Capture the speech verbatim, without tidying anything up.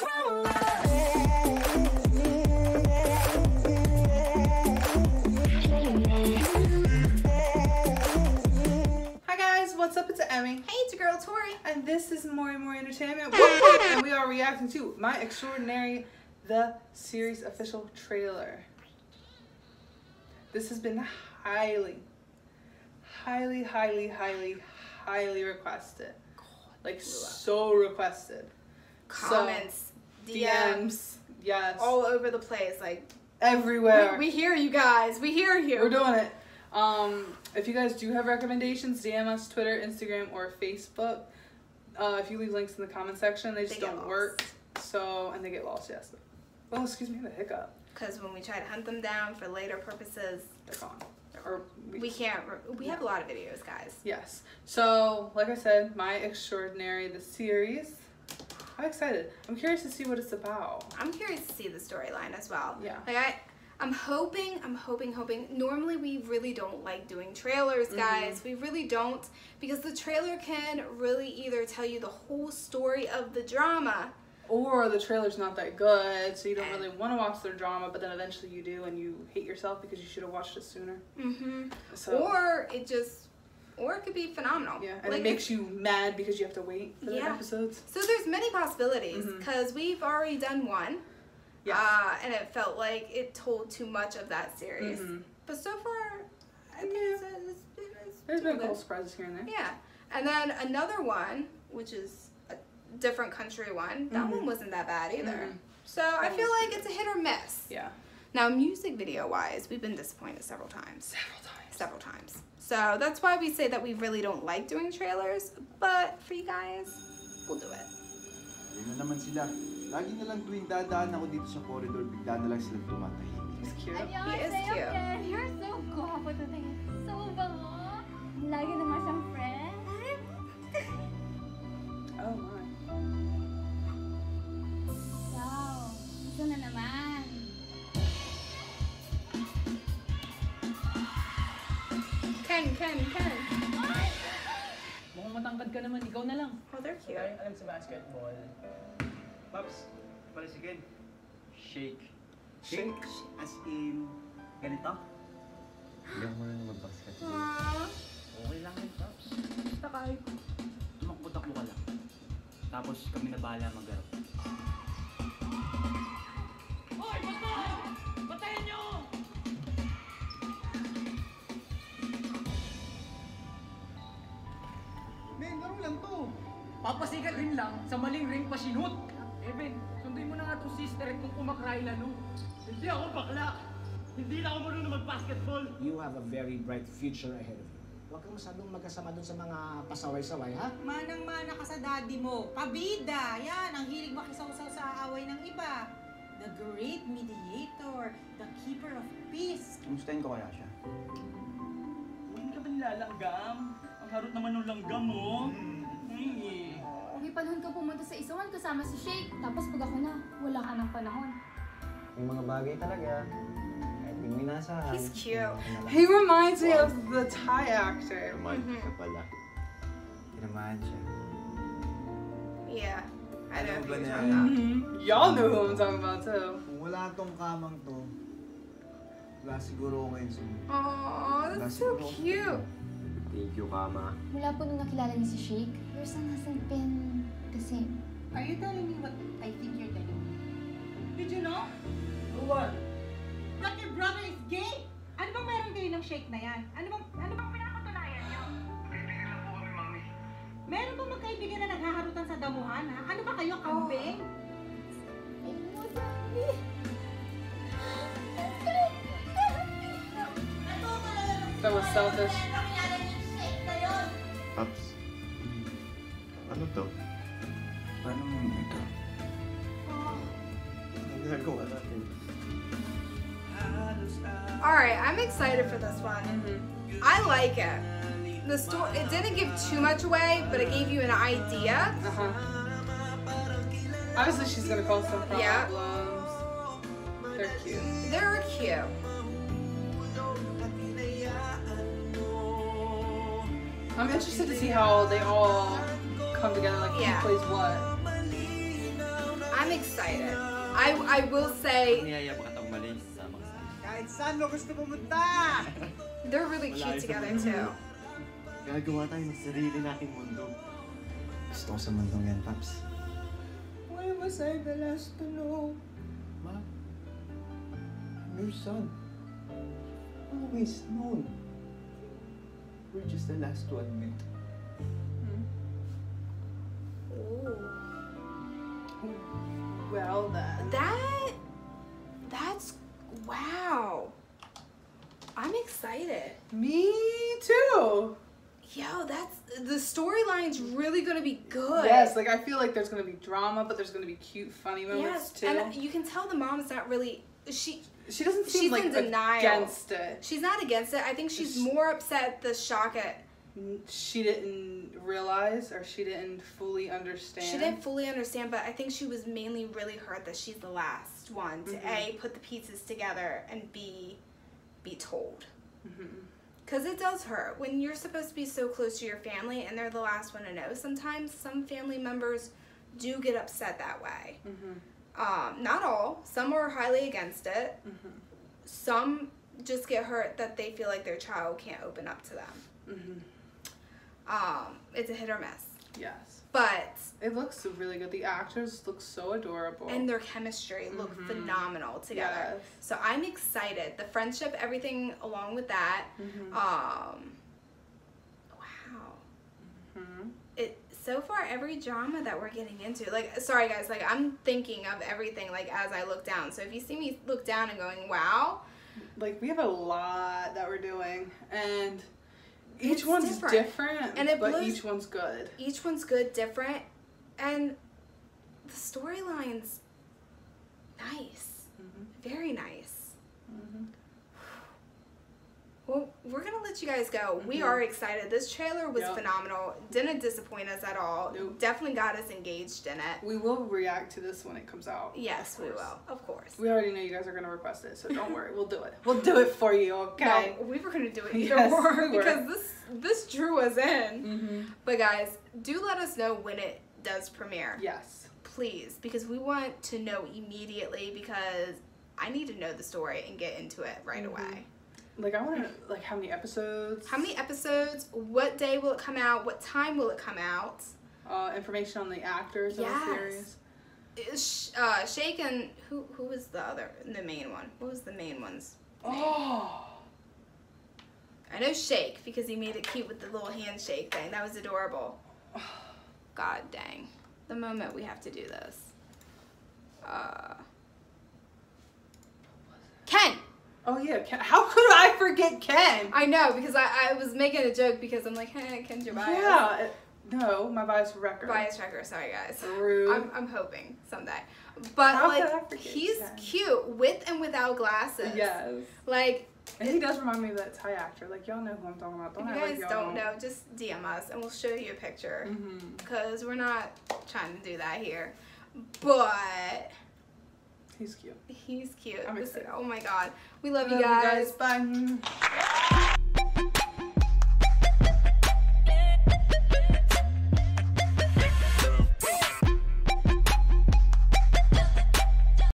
Hi guys, what's up? It's Emmy. Hey, it's your girl Tori, and this is Mori Mori Entertainment, and we are reacting to My Extraordinary The Series official trailer. This has been highly, highly, highly, highly, highly requested. Like so requested. Comments, so, D Ms, D Ms, yes, all over the place, like everywhere. We, we hear you guys. We hear you. We're doing it. Um, if you guys do have recommendations, D M us Twitter, Instagram, or Facebook. Uh, if you leave links in the comment section, they just they don't work. So and they get lost. Yes. Oh, excuse me, the hiccup. Because when we try to hunt them down for later purposes, they're gone. Or we, we can't we have a lot of videos, guys. Yes, so like I said, My Extraordinary The Series, I'm excited. I'm curious to see what it's about. I'm curious to see the storyline as well. Yeah, like I I'm hoping I'm hoping hoping normally we really don't like doing trailers, guys. Mm-hmm. We really don't, because the trailer can really either tell you the whole story of the drama, or the trailer's not that good, so you don't really want to watch their drama, but then eventually you do, and you hate yourself because you should have watched it sooner. Mm-hmm. So, or it just, or it could be phenomenal. Yeah, and like, it makes you mad because you have to wait for yeah. the episodes. So there's many possibilities, because mm-hmm. we've already done one, yes. uh, and it felt like it told too much of that series. Mm-hmm. But so far, I think yeah. it's, it's, it's there's been a couple surprises here and there. Yeah, and then another one, which is different country one. That mm-hmm. one wasn't that bad either. Mm-hmm. So I feel like it's a hit or miss. Yeah. Now music video wise, we've been disappointed several times. Several times. Several times. So that's why we say that we really don't like doing trailers, but for you guys, we'll do it. Ayun na naman sila. Lagi na lang tuwing dadaan ako dito sa corridor, bigla na lang silang tumatahimik. He's cute. He is cute. You're so guapo today. So bango. Lagi naman siyang friend. Oh my. Ken, Ken, Ken. Mukhang matangkad ka naman, ikaw na lang. Oh, they're cute. Ay, alam sa basketball. Pops, palisikin. Shake. Shake? As in, ganito? Ilang mo na naman basketball. Aww. Okay lang yun, Pops. Takay ko. Tumakbo-takbo ka lang. Tapos kami na bahala mag-arap. Hoy, patay! Patayin nyo! Papasikat rin lang sa maling ring pa sinut. Eben, sunduin mo na nga itong sister at kung kumakray lalo. Hindi ako bakla. Hindi na ako marunong mag-basketball. You have a very bright future ahead of you. Huwag kang masyadong magkasama doon sa mga pasaway-saway, ha? Manang-mana ka sa daddy mo. Pabida! Yan, ang hilig makisaw-saw sa away ng iba. The great mediator. The keeper of peace. Kamustahin ko kaya siya? Huwag ka ba nilalanggam? Ang harot naman ng langgam mo. Hindi. May panahon ka pumunta sa isawan kasama si Shake, tapos pag ako na, wala ka ng panahon. Yung mga bagay talaga, kahit yung minasahan. He's cute. He reminds me of the Thai actor. Romantic ka pala. Tinamaan siya. Yeah, I know who you're talking about. Y'all know who I'm talking about too. Kung wala tong kamang to, wala siguro ngayon sa mga. Aww, that's so cute. Thank you, Mama. Mula po nung nakilala niya si Shake, your son hasn't been the same. Are you telling me what I think you're telling me? Did you know? What? That your brother is gay? Ano bang meron kayo ng Shake na yan? Ano bang, ano bang pinakatunayan niyo? Kaibigan lang po kami, Mami. Meron bang magkaibigan na naghaharutan sa damuhan, ha? Ano ba kayo, kambing? Oh. That was selfish. Pops, ano to? Paano mo na ito? Alright, I'm excited for this one. Mm-hmm. I like it. The story, it didn't give too much away, but it gave you an idea. Uh-huh. Obviously she's gonna call some problems. Yeah. They're cute. They're cute. I'm interested to see how they all come together, like yeah. who plays what. I'm I'm excited. I I will say... Kahit saan mo gusto pumunta! They're really cute together too. Gagawa tayo ng sarili nating mundo. Gusto ko sa mundong yan, Paps. Why was I the last to know? Ma, I'm your son. Always known. We're just the last to admit. Hmm. Oh. Well then. That. That's wow. I'm excited. Me too. Yo, that's the storyline's really gonna be good. Yes, like I feel like there's gonna be drama, but there's gonna be cute, funny moments yes, too. And you can tell the mom's not really she. She doesn't seem she's like in denial. Against it. She's not against it. I think she's she, more upset the shock at. She didn't realize, or she didn't fully understand. She didn't fully understand, but I think she was mainly really hurt that she's the last one to mm-hmm. A, put the pieces together, and B, be told. Because mm-hmm. It does hurt. When you're supposed to be so close to your family, and they're the last one to know, sometimes some family members do get upset that way. Mm-hmm. Um, not all. Some are highly against it. Mm-hmm. Some just get hurt that they feel like their child can't open up to them. Mm-hmm. Um, it's a hit or miss. Yes. But it looks really good. The actors look so adorable. And their chemistry look mm-hmm. phenomenal together. Yes. So I'm excited. The friendship, everything along with that. Mm-hmm. Um, wow. Mm-hmm. It. So far, every drama that we're getting into, like, sorry guys, like, I'm thinking of everything, like, as I look down. So if you see me look down and going, wow. Like, we have a lot that we're doing, and each one's different, different and it but blows, each one's good. Each one's good, different, and the storyline's nice. Mm-hmm. Very nice. Mm-hmm. Well, we're going to let you guys go. Mm-hmm. We are excited. This trailer was yep. phenomenal. Didn't disappoint us at all. Nope. Definitely got us engaged in it. We will react to this when it comes out. Yes, we will. Of course. We already know you guys are going to request it, so don't worry. We'll do it. We'll do it for you, okay? No, we were going to do it either yes, or we because this, this drew us in. Mm-hmm. But guys, do let us know when it does premiere. Yes. Please, because we want to know immediately because I need to know the story and get into it right mm-hmm. away. Like, I want to, like, how many episodes? How many episodes? What day will it come out? What time will it come out? Uh, information on the actors yes. of the series. Is, uh, Shake and, who, who was the other, the main one? What was the main one's name? Oh! I know Shake, because he made it cute with the little handshake thing. That was adorable. Oh. God dang. The moment we have to do this. Uh... Ken! Oh yeah, Ken. How could I forget Ken? I know, because I, I was making a joke because I'm like, hey, Ken's your bias. Yeah, it, no, my bias wrecker. Bias wrecker, sorry guys. Rude. I'm, I'm hoping someday. But how like, he's Ken? Cute with and without glasses. Yes. Like, and he does remind me of that Thai actor. Like, y'all know who I'm talking about. Don't if you guys like don't know, just D M us and we'll show you a picture. Because mm-hmm. we're not trying to do that here. But... He's cute. He's cute. I'm excited. Oh my god. We love, love you guys. You guys. Bye.